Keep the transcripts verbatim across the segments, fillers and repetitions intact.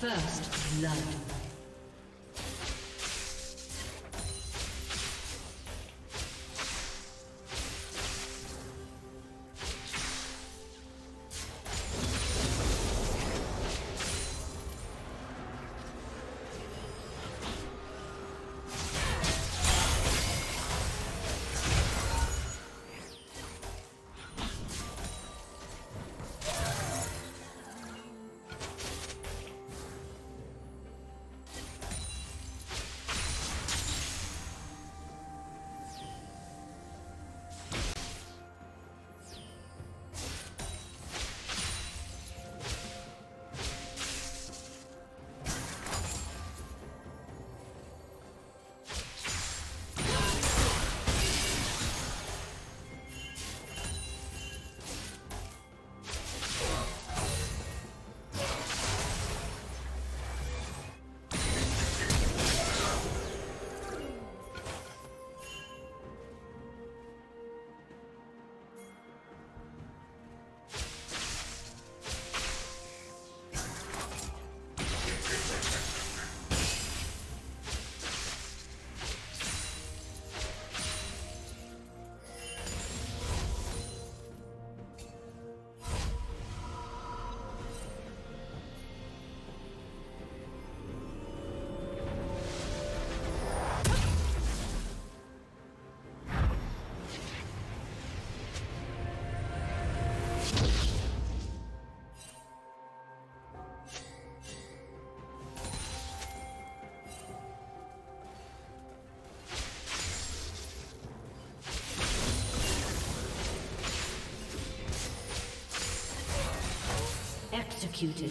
First blood. Executed.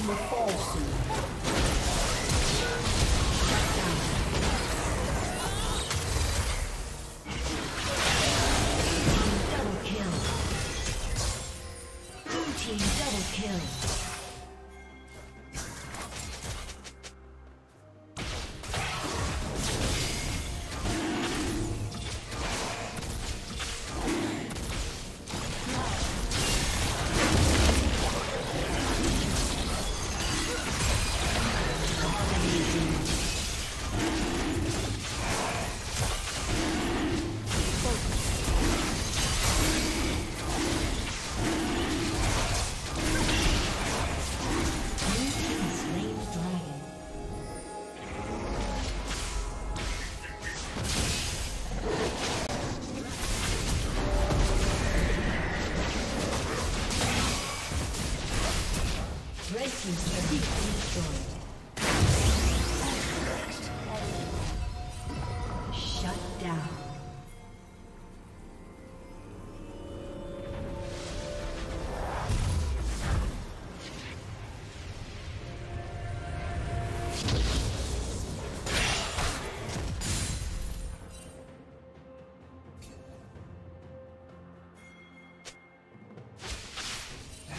The fall soon. team's turret has been destroyed. Team's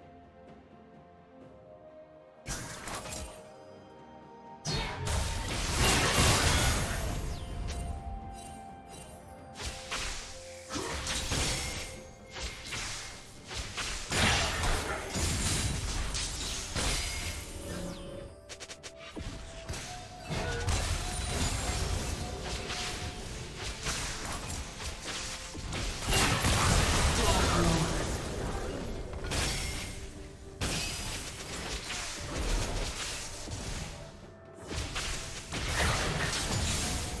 turret has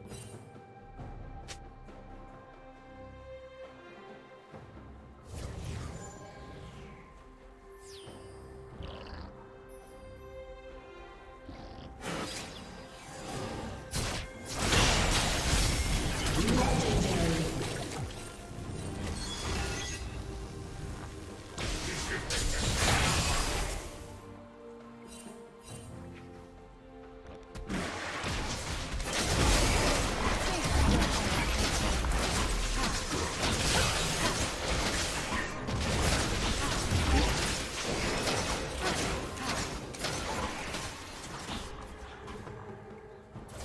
Red team's turret has been destroyed.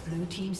Blue team's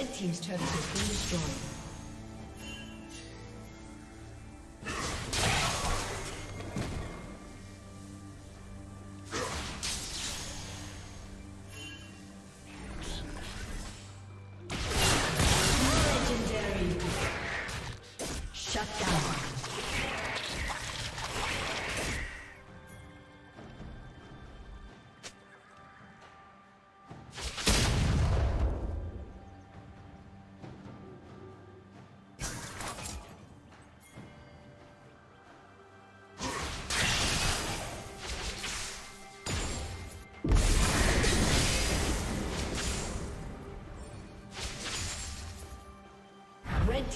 Red team's turret has been destroyed. Red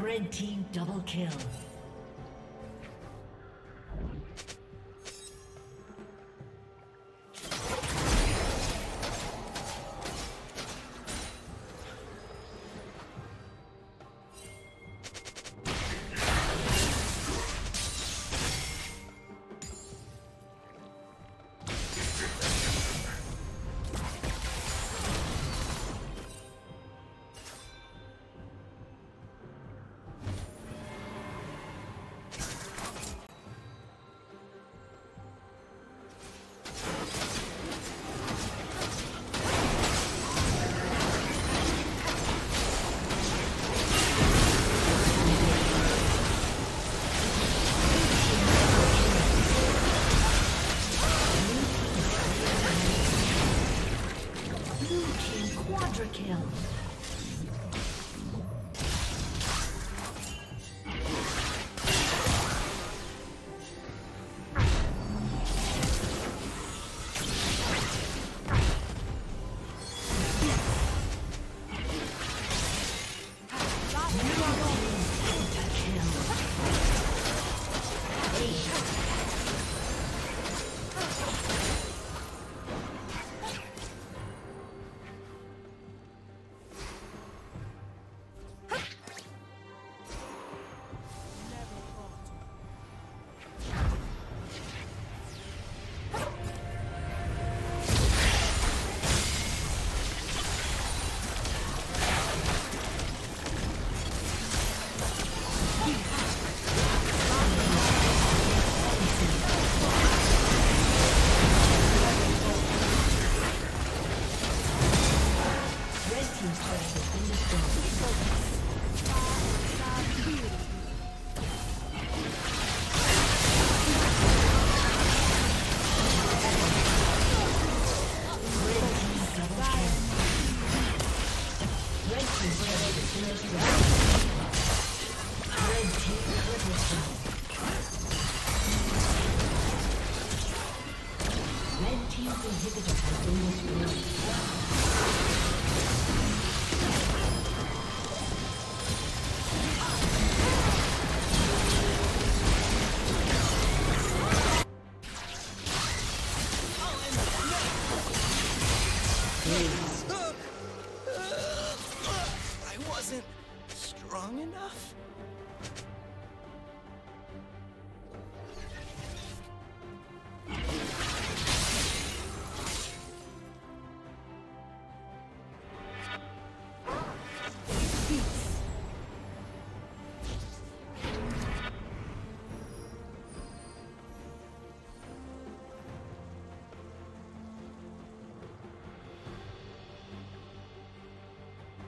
Red team double kill.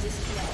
Disconnect.